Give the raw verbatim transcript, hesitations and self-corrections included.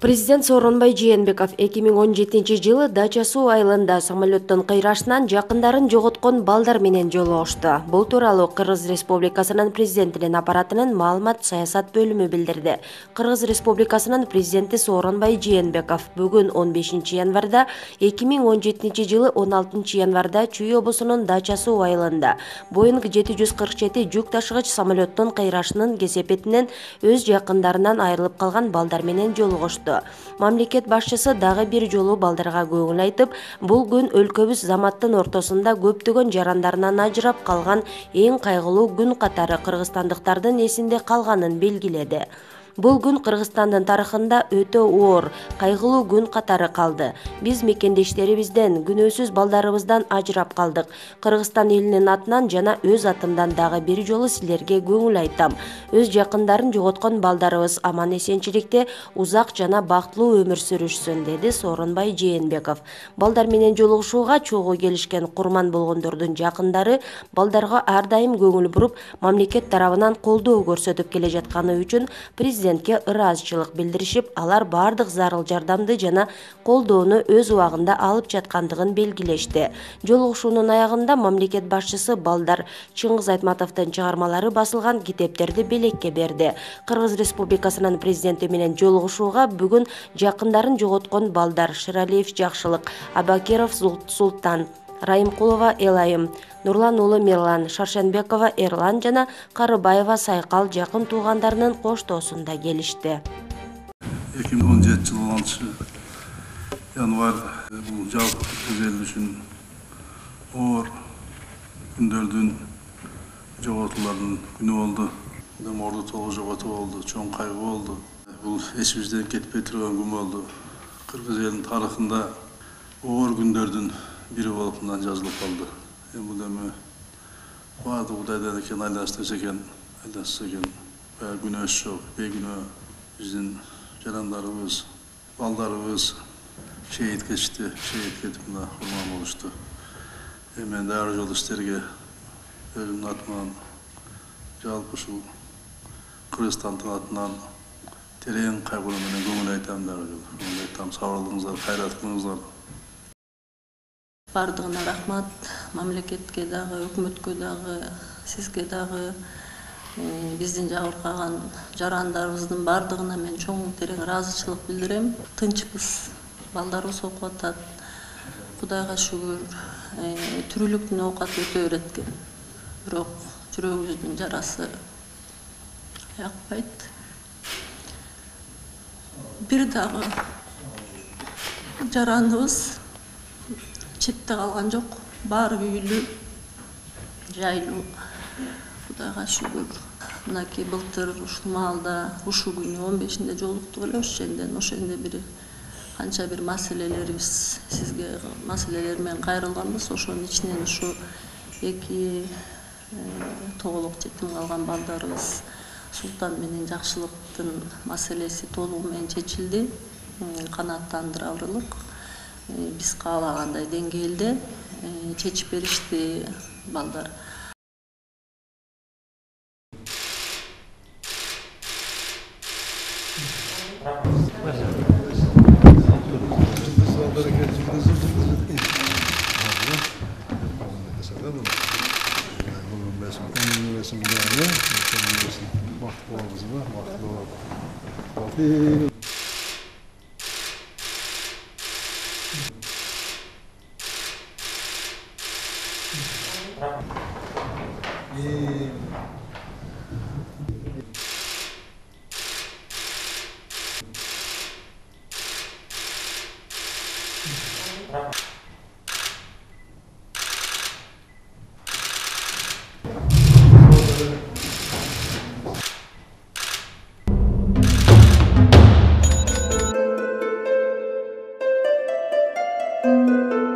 Президент Сооронбай Жээнбеков эки миң он жетинчи жылы Дача-Суу айылында самолеттон кыйрашынан жакындарын жоготкон балдар менен жолугушту. Бул тууралуу Кыргыз республикасынын президентинин аппаратынын маалымат саясат бөлүмү билдирди. Кыргыз республикасынын президенти Сооронбай Жээнбеков бүгүн он бешинчи январда эки миң он жетинчи жылы он алтынчы январда Чүй облусунун Дача-Суу айылында Боинг жети жүз кырк жети жүк ташыгыч самолеттон кыйрашынын кесепетинен өз жакындарынан айрылып калган балдар менен жолугушту. Мамлекет башчысы дагы бир жолу балдарга көңүл айтып, бул күн өлкөбүз заматтын ортосунда көптөгөн жарандарынан ажырап калган эң кайгылуу күн катары кыргызстандыктардын эсинде калганын белгиледи. Бул күн Кыргызстандын тарыхында өтө оор, кайгылуу күн катары калды. Биз мекендештерибизден, күнөөсүз балдарыбыздан ажырап калдык. Кыргызстан элинин атынан жана өз атымдан дагы бир жолу силерге көңүл айтам. Өз жакындарын жоготкон балдарыбыз аман эсенчиликте узак жана бактылуу өмүр сүрүшсүн, деди Сооронбай Жээнбеков. Балдар менен жолугушууга чогуу келишкен курман болгондордун жакындары балдарга ар дайым көңүл буруп, мамлекет тарабынан колдоо көрсөтүп келе жатканы үчүн президентке ыраазычылык билдиришип, алар бардык зарыл жардамды жана колдоону өз убагында алып жаткандыгын белгилешти. Жолугушуунун аягында мамлекет башчысы балдар Чыңгыз Айтматовдун чыгармалары басылган китептерди белекке берди. Кыргыз республикасынын президенти менен жолугушууга бүгүн жакындарын жоготкон балдар Шыралиев Жакшылык, Абакиров Султан, Раимкулова Элайым, Нурлан Улы Мирлан, Шаршенбекова Ирланджана, Карыбаева Сайкал жакын туугандарынын коштоосунда келишти. эки миң он жетинчи жылы он алтынчы январда бул жалпы эл үчүн оор күндөрдүн жоготууларынын күнү болду. Адам орду толугу жоготуу болду, чоң кайгы болду. Бул эсибизден кетпей турган күн болду. Кыргыз элинин тарыхында оор күндөрдүн бири болуптан жазылып калды. Эми бул эми баардык Кудайдан экен, айланышсыз экен, айланышсыз экен. Баягы күнөөсү жок, бейгүнөө биздин жарандарыбыз, балдарыбыз шейит кетишти, шейит кетип мына курман болушту. Эми мен ар жолу силерге өзүмдүн атыман, жалпы ушул Кыргызстандын атынан терең кайгыруу менен көңүл айтам дагы. Көңүл айтам, сабырлыгыңыздар, кайрат кылыңыздар. Бардығына рахмат, мамлекетке дағы, өкмөткө дағы, сизге дағы, биздин жабыркаган жарандарыбыздын бардығына мен чоң терең ыраазычылык билдирем. Тынчпыз, балдарыбыз окуп атат, Кудайга шүгүр, түрүлүктүн оокаты өтө береткен. Бирок жүрөгүбүздүн жарасы аякпайт. Бир дагы жараныбыз четте калган жок, баары үйлүү, жайлуу. Кудайга шүгүр. Мынакей былтыр ушул маалда ушу күнү он бешинде жолуктук эле, ошондон ошондо бири канча бир маселелерибиз, сизге маселелер менен кайрылганбыз. Ошонун ичинен ушу эки тоголок жетим калган балдарыбыз Султан менен Жакшылыктын маселеси толугу менен чечилди. Канааттандырарлык биз каалагандай деңгээлде чечип беришти балдар. Thank you.